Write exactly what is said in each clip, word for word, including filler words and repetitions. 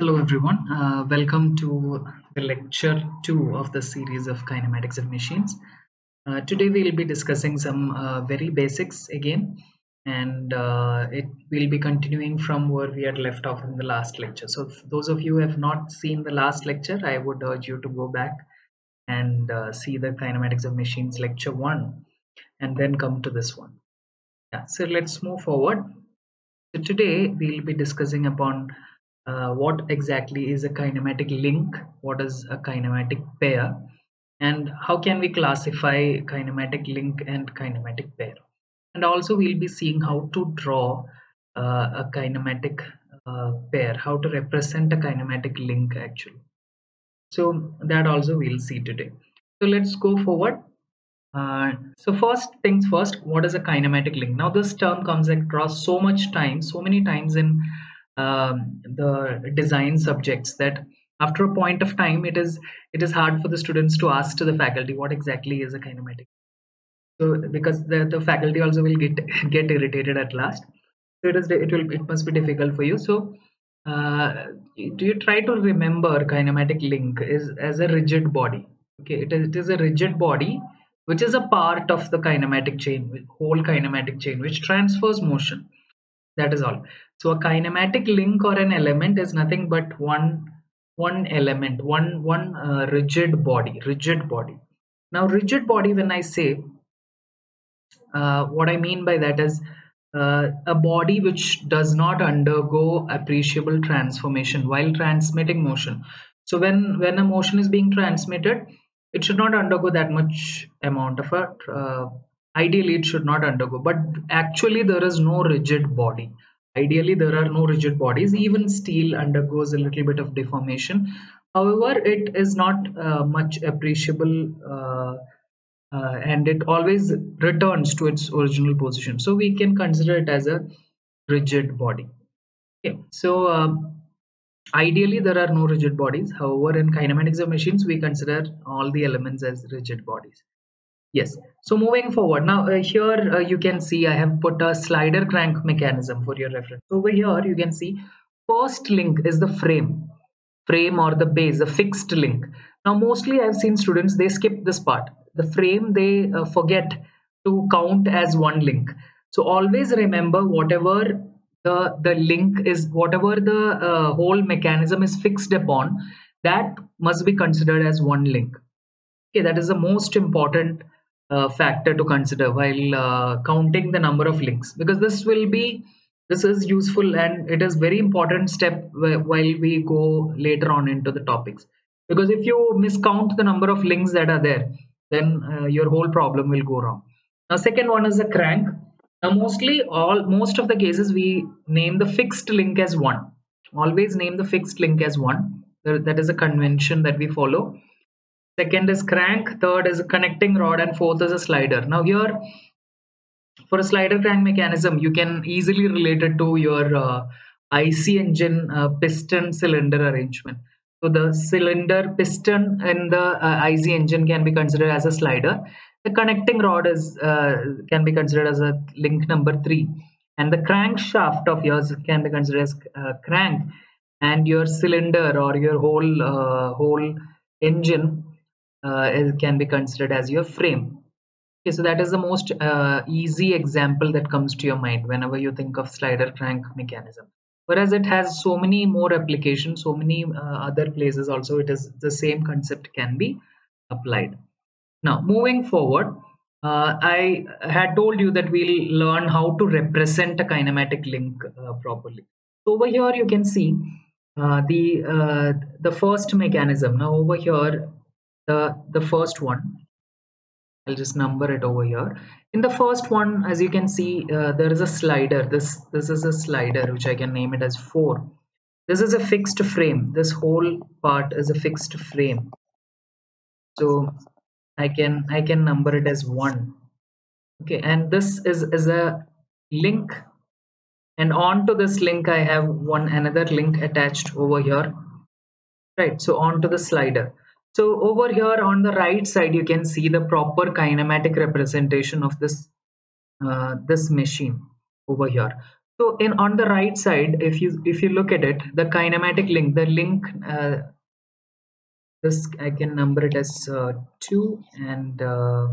Hello everyone, uh, welcome to the lecture two of the series of kinematics of machines. Uh, today we will be discussing some uh, very basics again, and uh, it will be continuing from where we had left off in the last lecture. So if those of you have not seen the last lecture, I would urge you to go back and uh, see the kinematics of machines lecture one and then come to this one. Yeah, so let's move forward. So today we will be discussing upon Uh, what exactly is a kinematic link, what is a kinematic pair, and how can we classify kinematic link and kinematic pair. And also we'll be seeing how to draw uh, a kinematic uh, pair, how to represent a kinematic link actually. So that also we'll see today. So let's go forward. Uh, so first things first, what is a kinematic link? Now this term comes across so much time, so many times in Um, the design subjects that after a point of time it is it is hard for the students to ask to the faculty what exactly is a kinematic. So because the, the faculty also will get get irritated at last, so it is it will it must be difficult for you. So uh, do you try to remember kinematic link is as a rigid body. Okay, it is, it is a rigid body which is a part of the kinematic chain, whole kinematic chain, which transfers motion. That is all. So a kinematic link or an element is nothing but one one element, one one uh, rigid body, rigid body. Now rigid body, when I say, uh, what I mean by that is uh, a body which does not undergo appreciable transformation while transmitting motion. So when, when a motion is being transmitted, it should not undergo that much amount of a uh, ideally it should not undergo, but actually there is no rigid body. Ideally there are no rigid bodies. Even steel undergoes a little bit of deformation, however it is not uh, much appreciable, uh, uh, and it always returns to its original position, so we can consider it as a rigid body. Okay. So uh, ideally there are no rigid bodies, however in kinematics of machines we consider all the elements as rigid bodies. Yes, so moving forward now, uh, here uh, you can see I have put a slider crank mechanism for your reference. Over here you can see first link is the frame, frame or the base, a fixed link. Now mostly I've seen students, they skip this part, the frame, they uh, forget to count as one link. So always remember whatever the, the link is, whatever the uh, whole mechanism is fixed upon, that must be considered as one link. Okay, that is the most important Uh, factor to consider while uh, counting the number of links, because this will be this is useful and it is very important step wh while we go later on into the topics, because if you miscount the number of links that are there, then uh, your whole problem will go wrong. Now second one is a crank. Now mostly all most of the cases we name the fixed link as one. Always name the fixed link as one. That is a convention that we follow. Second is crank, third is a connecting rod, and fourth is a slider. Now here, for a slider crank mechanism, you can easily relate it to your uh, I C engine uh, piston cylinder arrangement. So the cylinder piston in the uh, I C engine can be considered as a slider. The connecting rod is uh, can be considered as a link number three, and the crankshaft of yours can be considered as uh, crank, and your cylinder or your whole uh, whole engine. Uh, it can be considered as your frame. Okay, so that is the most uh, easy example that comes to your mind whenever you think of slider crank mechanism, whereas it has so many more applications, so many uh, other places also it is the same concept can be applied. Now moving forward, uh, I had told you that we'll learn how to represent a kinematic link uh, properly. So over here you can see uh, the uh, the first mechanism. Now over here, The, the first one, I'll just number it over here. In the first one, as you can see, uh, there is a slider. This, this is a slider, which I can name it as four. This is a fixed frame. This whole part is a fixed frame. So I can, I can number it as one. Okay, and this is, is a link. And onto this link, I have one another link attached over here. Right, so onto the slider. So over here on the right side, you can see the proper kinematic representation of this, uh, this machine over here. So in on the right side, if you if you look at it, the kinematic link, the link, uh, this I can number it as uh, two, and uh,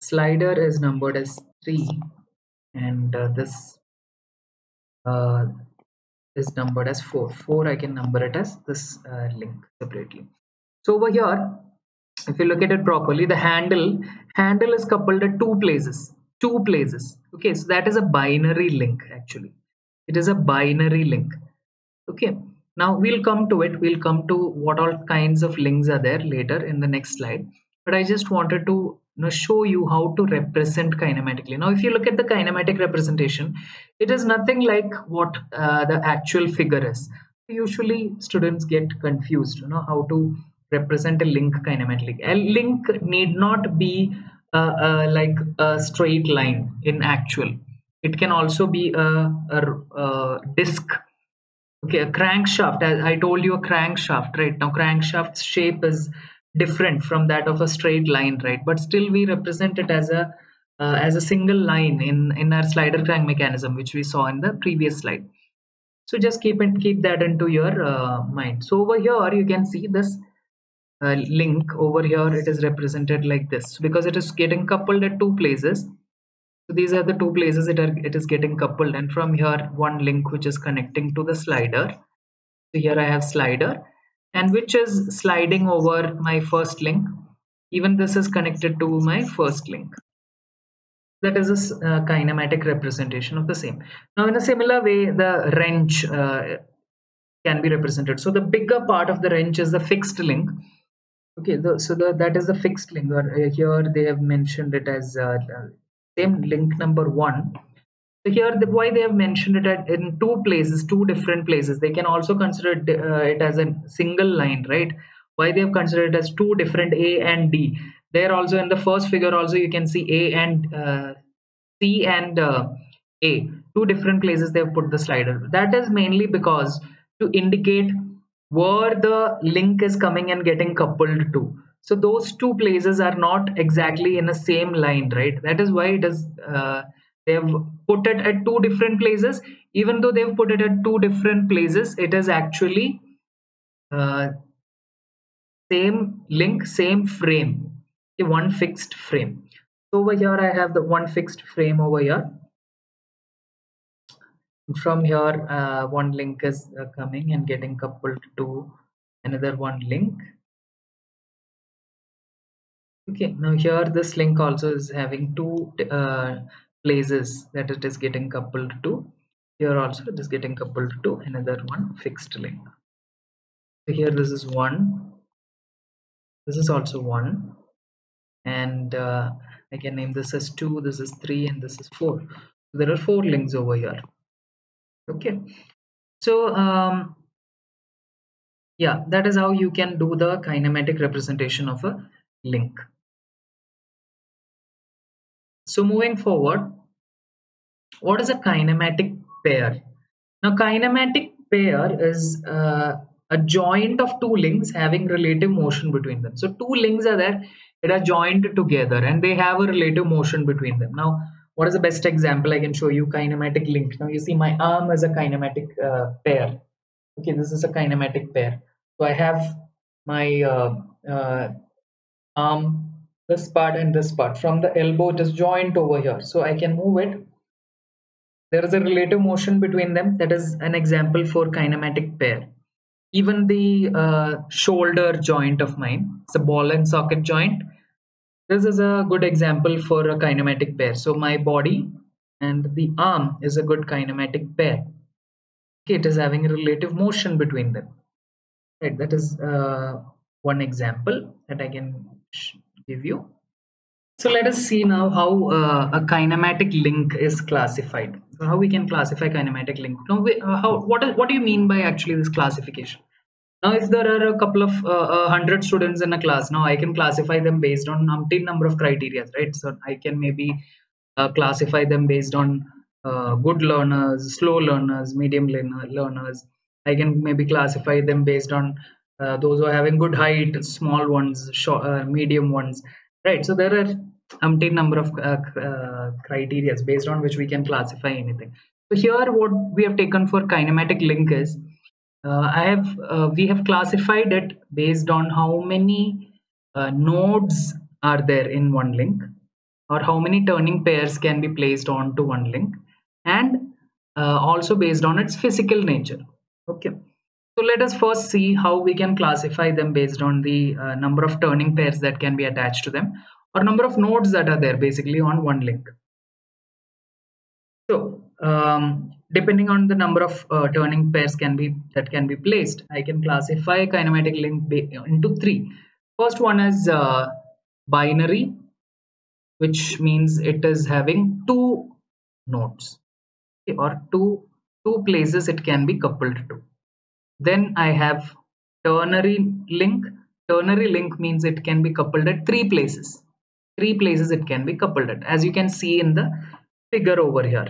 slider is numbered as three, and uh, this uh, is numbered as four. Four I can number it as this uh, link separately. So over here, if you look at it properly, the handle handle is coupled at two places. Two places. Okay, so that is a binary link actually. It is a binary link. Okay, now we'll come to it. We'll come to what all kinds of links are there later in the next slide. But I just wanted to you know, show you how to represent kinematically. Now, if you look at the kinematic representation, it is nothing like what uh, the actual figure is. Usually, students get confused, you know, how to represent a link kinematically. A link need not be Uh, uh, like a straight line in actual. It can also be a, a, a disc. Okay, a crankshaft. As I told you, a crankshaft, right? Now crankshaft's shape is different from that of a straight line, right? But still we represent it as a uh, as a single line in in our slider crank mechanism, which we saw in the previous slide. So just keep and keep that into your uh, mind. So over here you can see this Uh, link. Over here it is represented like this because it is getting coupled at two places. So these are the two places it are it is getting coupled, and from here one link which is connecting to the slider. So here I have slider, and which is sliding over my first link. Even this is connected to my first link. That is a uh, kinematic representation of the same. Now in a similar way, the wrench uh, can be represented. So the bigger part of the wrench is the fixed link. Okay, the, so the, that is the fixed link, or uh, here they have mentioned it as uh, same link number one. So here, the, why they have mentioned it at, in two places, two different places. They can also consider it, uh, it as a single line, right? Why they have considered it as two different A and D. There also in the first figure also you can see A and uh, C and uh, A. Two different places they have put the slider. That is mainly because to indicate where the link is coming and getting coupled to. So those two places are not exactly in the same line, right? That is why it is uh, they've put it at two different places. Even though they've put it at two different places, it is actually uh, same link, same frame, okay, one fixed frame. So over here I have the one fixed frame over here. From here uh, one link is uh, coming and getting coupled to another one link. Okay, now here this link also is having two uh, places that it is getting coupled to. Here also it is getting coupled to another one fixed link. So here this is one, this is also one, and uh, I can name this as two, this is three, and this is four. So there are four links over here. Okay, so um, yeah, that is how you can do the kinematic representation of a link. So moving forward, what is a kinematic pair? Now, kinematic pair is uh, a joint of two links having relative motion between them. So two links are there that are joined together and they have a relative motion between them. Now, what is the best example I can show you? Kinematic link. Now you see my arm is a kinematic uh, pair. Okay, this is a kinematic pair. So I have my uh, uh, arm, this part and this part. From the elbow it is joined over here. So I can move it. There is a relative motion between them. That is an example for kinematic pair. Even the uh, shoulder joint of mine, it's a ball and socket joint. This is a good example for a kinematic pair. So my body and the arm is a good kinematic pair. Okay, it is having a relative motion between them. Right, that is uh, one example that I can give you. So let us see now how uh, a kinematic link is classified. So how we can classify kinematic link. Now, we, uh, how what is, what do you mean by actually this classification? Now, if there are a couple of uh, uh, hundred students in a class, now I can classify them based on umpteen number of criteria, right? So I can maybe uh, classify them based on uh, good learners, slow learners, medium learners. I can maybe classify them based on uh, those who are having good height, small ones, short, uh, medium ones, right? So there are umpteen number of uh, uh, criteria based on which we can classify anything. So here what we have taken for kinematic link is uh, I have uh, we have classified it based on how many uh, nodes are there in one link, or how many turning pairs can be placed onto one link, and uh, also based on its physical nature. Okay, so let us first see how we can classify them based on the uh, number of turning pairs that can be attached to them, or number of nodes that are there basically on one link. So um, depending on the number of uh, turning pairs can be that can be placed, I can classify kinematic link into three. First one is uh, binary, which means it is having two nodes, okay, or two two places it can be coupled to. Then I have ternary link. Ternary link means it can be coupled at three places. Three places it can be coupled at, as you can see in the figure over here.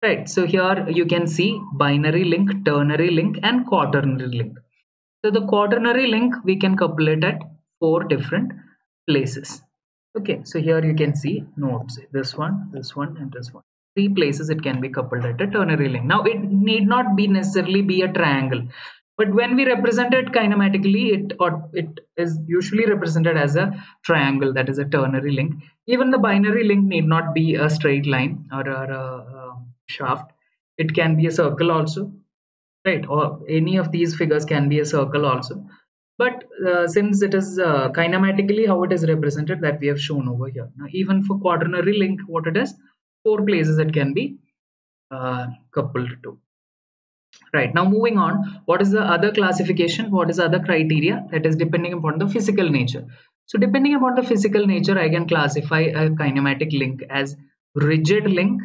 Right. So here you can see binary link, ternary link, and quaternary link. So the quaternary link we can couple it at four different places. Okay, so here you can see nodes, this one, this one, and this one. Three places it can be coupled at a ternary link. Now it need not be necessarily be a triangle, but when we represent it kinematically, it or it is usually represented as a triangle, that is a ternary link. Even the binary link need not be a straight line or a, a, a shaft. It can be a circle also, right? Or any of these figures can be a circle also. But uh, since it is uh, kinematically how it is represented, that we have shown over here. Now, even for quaternary link, what it is, four places it can be uh, coupled to. Right, now moving on, what is the other classification? What is the other criteria? That is depending upon the physical nature. So depending upon the physical nature, I can classify a kinematic link as rigid link,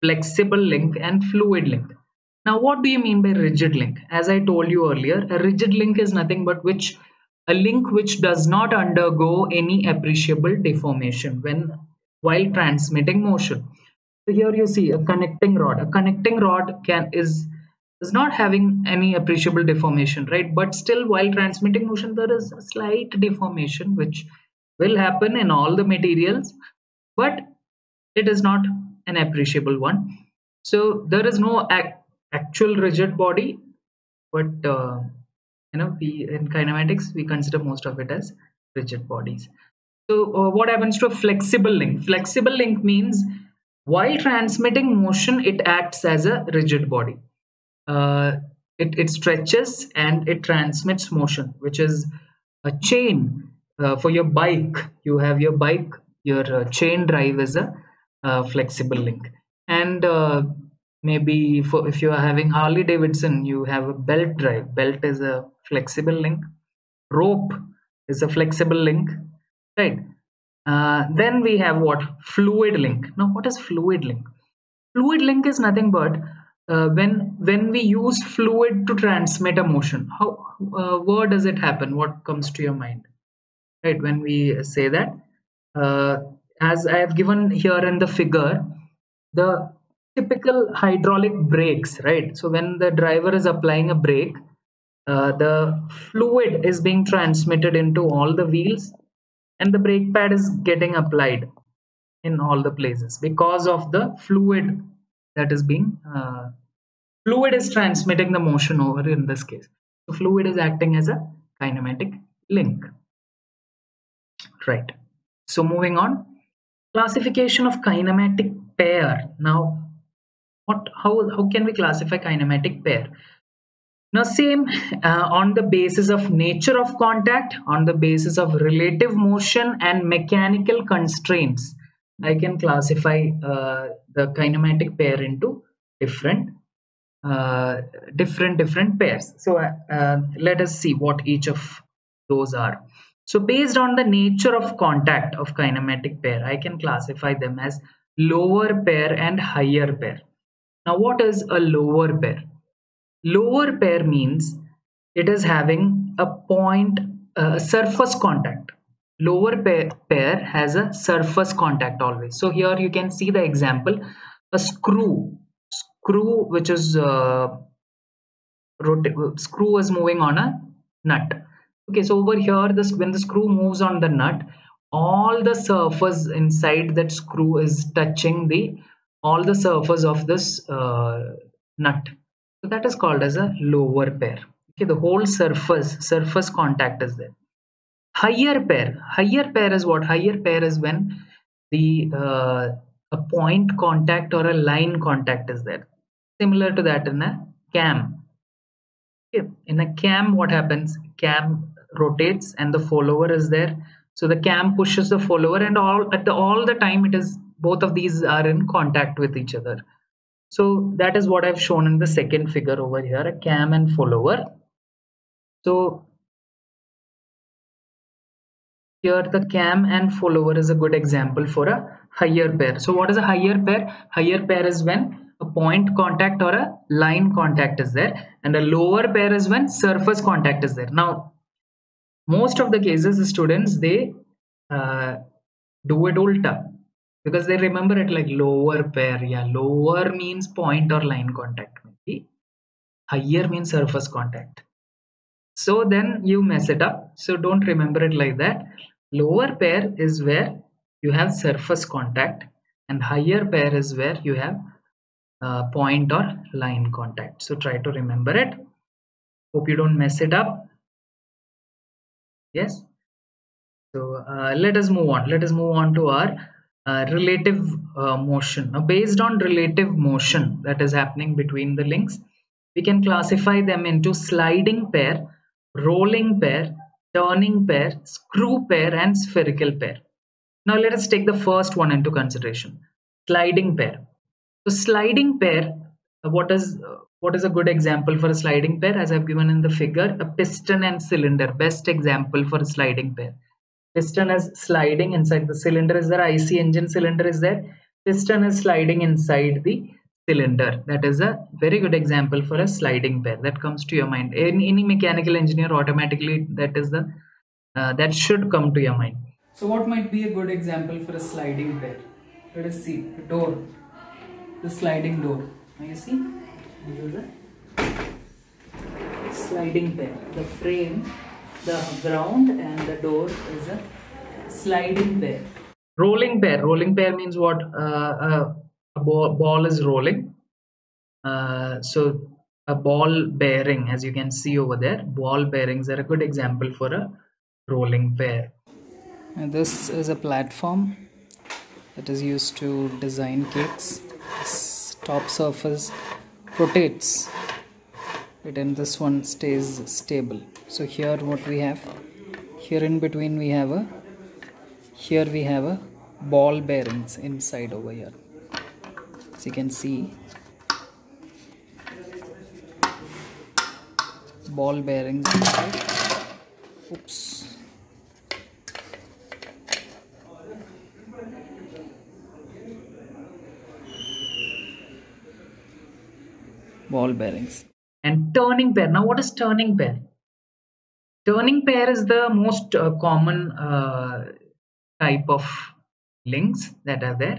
flexible link, and fluid link. Now, what do you mean by rigid link? As I told you earlier, a rigid link is nothing but which a link which does not undergo any appreciable deformation when while transmitting motion. So here you see a connecting rod. A connecting rod can is is not having any appreciable deformation, right? But still, while transmitting motion, there is a slight deformation which will happen in all the materials, but it is not an appreciable one. So there is no act. Actual rigid body, but uh, you know, we in kinematics we consider most of it as rigid bodies. So uh, what happens to a flexible link? Flexible link means while transmitting motion, it acts as a rigid body. Uh, it it stretches and it transmits motion, which is a chain. Uh, for your bike, you have your bike. Your uh, chain drive is a uh, flexible link, and uh, maybe for if you are having Harley Davidson, you have a belt drive. Belt is a flexible link. Rope is a flexible link, right? Uh, then we have what? Fluid link. Now, what is fluid link? Fluid link is nothing but uh, when when we use fluid to transmit a motion. How? Uh, where does it happen? What comes to your mind? Right? When we say that, uh, as I have given here in the figure, the typical hydraulic brakes, right? So when the driver is applying a brake, uh, the fluid is being transmitted into all the wheels, and the brake pad is getting applied in all the places because of the fluid that is being uh, fluid is transmitting the motion over in this case. So fluid is acting as a kinematic link, right? So moving on, classification of kinematic pair. Now, What, how, how can we classify kinematic pair? Now same uh, on the basis of nature of contact, on the basis of relative motion and mechanical constraints, I can classify uh, the kinematic pair into different uh, different different pairs. So uh, let us see what each of those are. So based on the nature of contact of kinematic pair, I can classify them as lower pair and higher pair. Now, what is a lower pair? Lower pair means it is having a point uh, surface contact. Lower pair, pair has a surface contact always. So here you can see the example, a screw, screw which is uh, screw is moving on a nut. Okay, so over here, this when the screw moves on the nut, all the surface inside that screw is touching the all the surface of this uh, nut. So that is called as a lower pair. Okay, the whole surface surface contact is there. Higher pair, higher pair is what? Higher pair is when the uh, a point contact or a line contact is there. Similar to that in a cam. Okay. In a cam, what happens? Cam rotates and the follower is there. So the cam pushes the follower, and all at the, all the time it is both of these are in contact with each other. So that is what I've shown in the second figure over here, a cam and follower. So here the cam and follower is a good example for a higher pair. So what is a higher pair? Higher pair is when a point contact or a line contact is there, and a lower pair is when surface contact is there. Now, most of the cases the students they uh, do it ulta, because they remember it like lower pair. Yeah, lower means point or line contact, maybe higher means surface contact, so then you mess it up. So don't remember it like that. Lower pair is where you have surface contact, and higher pair is where you have uh, point or line contact. So try to remember it. Hope you don't mess it up. Yes, so uh, let us move on let us move on to our uh, relative uh, motion. Now, based on relative motion that is happening between the links, we can classify them into sliding pair, rolling pair, turning pair, screw pair, and spherical pair. Now let us take the first one into consideration, sliding pair. So sliding pair, uh, what is uh, What is a good example for a sliding pair? As I've given in the figure, a piston and cylinder, best example for a sliding pair. Piston is sliding inside the cylinder is there, I C engine cylinder is there. Piston is sliding inside the cylinder. That is a very good example for a sliding pair. That comes to your mind. In any mechanical engineer, automatically that is the uh, that should come to your mind. So what might be a good example for a sliding pair? Let us see. The door, the sliding door. Now you see. This is a sliding pair. The frame, the ground, and the door is a sliding pair. Rolling pair. Rolling pair means what? Uh, a ball, ball is rolling. Uh, so a ball bearing, as you can see over there, ball bearings are a good example for a rolling pair. And this is a platform that is used to design cakes. This top surface rotates it and this one stays stable. So here what we have, here in between we have a, here we have a ball bearings inside over here, as you can see, ball bearings inside. Oops. Ball bearings. And turning pair. Now what is turning pair? Turning pair is the most uh, common uh, type of links that are there.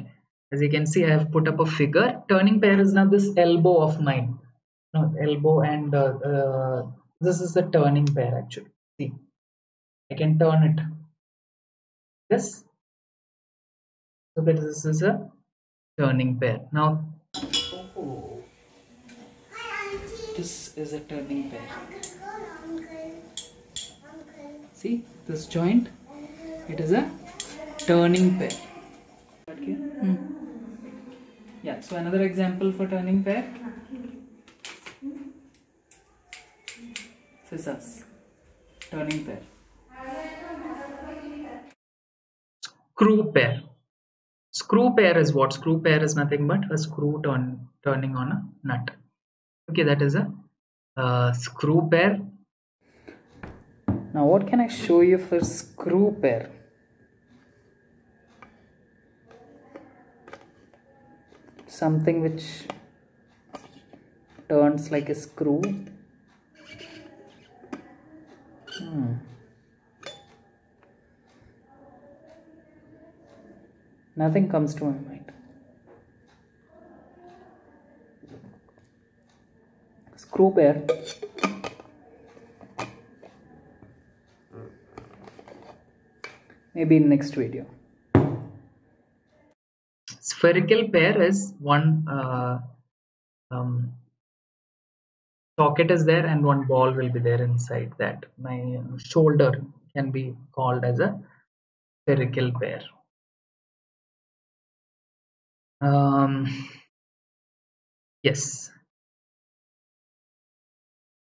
As you can see, I have put up a figure. Turning pair is now this elbow of mine. Now, elbow and uh, uh, this is the turning pair actually. See, I can turn it. Yes. So that this is a turning pair. Now. Oh. This is a turning pair. See this joint? It is a turning pair. Okay. Mm. Yeah. So another example for turning pair. Scissors. Turning pair. Screw pair. Screw pair is what? Screw pair is nothing but a screw turn turning on a nut. Okay, that is a uh, screw pair. Now what can I show you for screw pair? Something which turns like a screw. Hmm. Nothing comes to my mind. Screw pair. maybe in next video. Spherical pair is one uh, um, socket is there and one ball will be there inside that. My shoulder can be called as a spherical pair. Um, yes.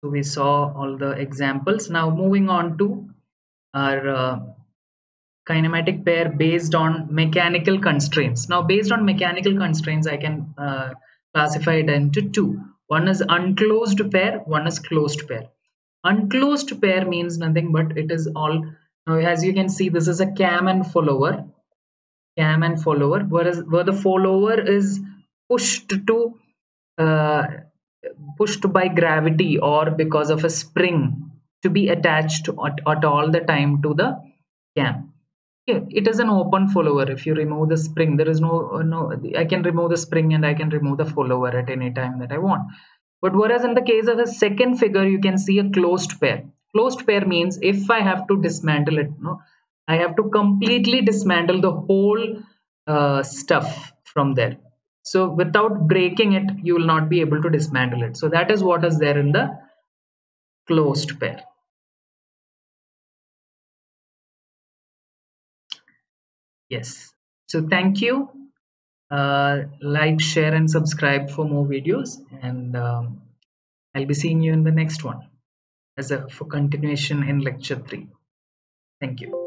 So we saw all the examples. Now moving on to our uh, kinematic pair based on mechanical constraints. Now based on mechanical constraints, I can uh, classify it into two. One is unclosed pair, one is closed pair. Unclosed pair means nothing but it is all, now as you can see, this is a cam and follower. Cam and follower, whereas where the follower is pushed to uh, pushed by gravity or because of a spring to be attached at, at all the time to the cam. Okay. It is an open follower. If you remove the spring, there is no, no, I can remove the spring and I can remove the follower at any time that I want. But whereas in the case of a second figure, you can see a closed pair. Closed pair means if I have to dismantle it, no, I have to completely dismantle the whole uh, stuff from there. So without breaking it, you will not be able to dismantle it. So that is what is there in the closed pair. Yes. So thank you. Uh, like, share and subscribe for more videos. And um, I'll be seeing you in the next one as a for continuation in lecture three. Thank you.